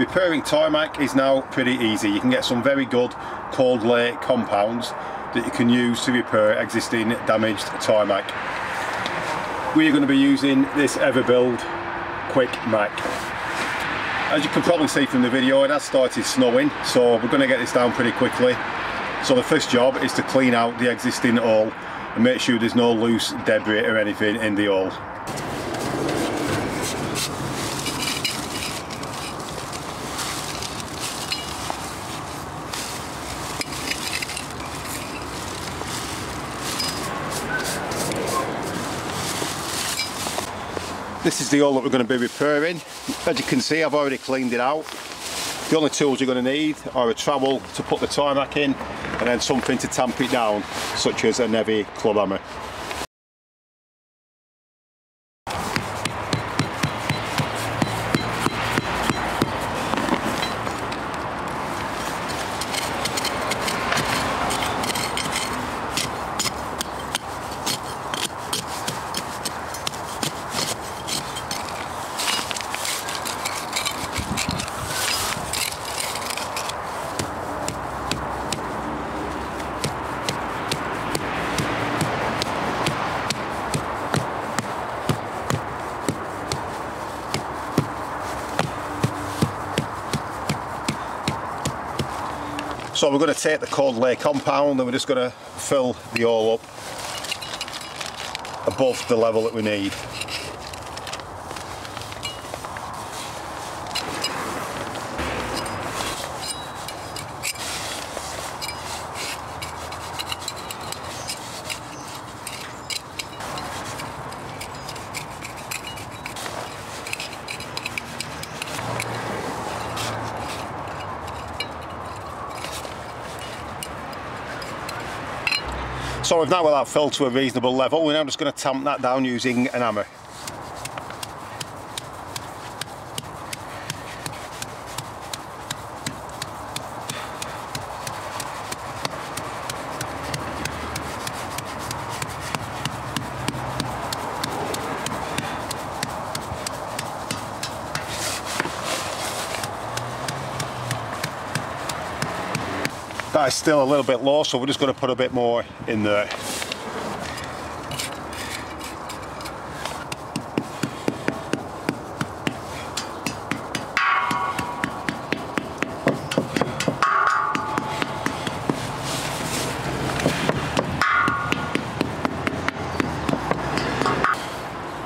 Repairing toy Mac is now pretty easy. You can get some very good cold lay compounds that you can use to repair existing damaged toy Mac. We're going to be using this Everbuild Quick Mac. As you can probably see from the video, it has started snowing, so we're going to get this down pretty quickly. So the first job is to clean out the existing hull and make sure there's no loose debris or anything in the hull. This is the hull that we're going to be repairing. As you can see, I've already cleaned it out. The only tools you're going to need are a trowel to put the toy Mac in and then something to tamp it down, such as a heavy club hammer. So we're going to take the cold lay compound and we're just going to fill the hull up above the level that we need. So we've now got that filled to a reasonable level. We're now just going to tamp that down using an hammer. That is still a little bit low, so we're just going to put a bit more in there.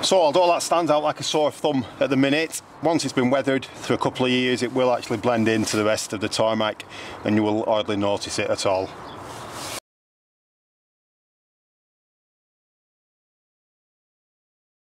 So although that stands out like a sore thumb at the minute, once it's been weathered through a couple of years, it will actually blend into the rest of the toy Mac and you will hardly notice it at all.